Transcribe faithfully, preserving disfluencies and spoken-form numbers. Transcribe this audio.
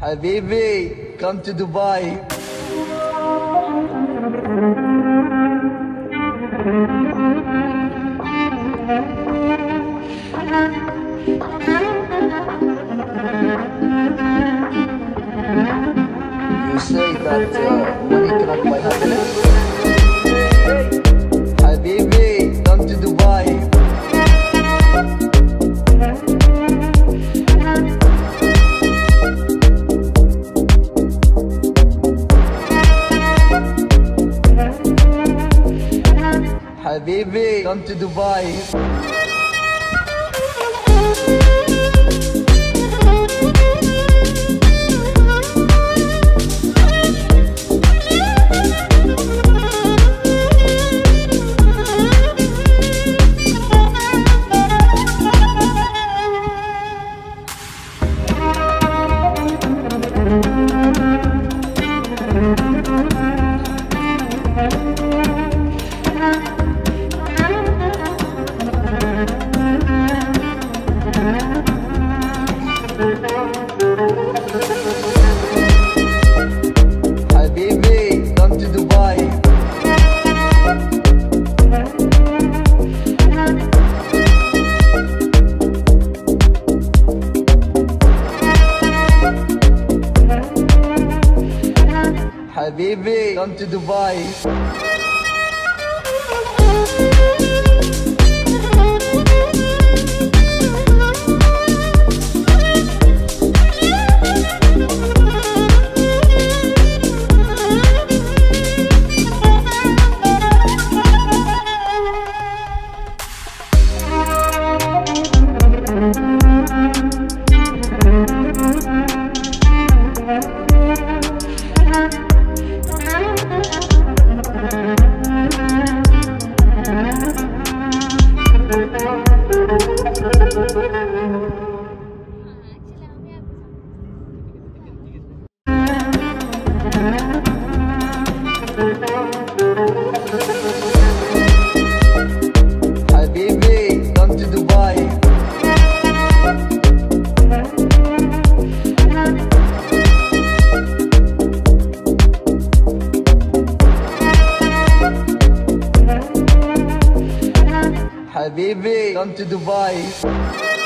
حبيبي come to Dubai. You say that uh, money cannot buy happiness. Habibi, come to Dubai. Habibi, come to Dubai. Habibi, come to Dubai. Habibi, come to Dubai. Habibi, come to Dubai.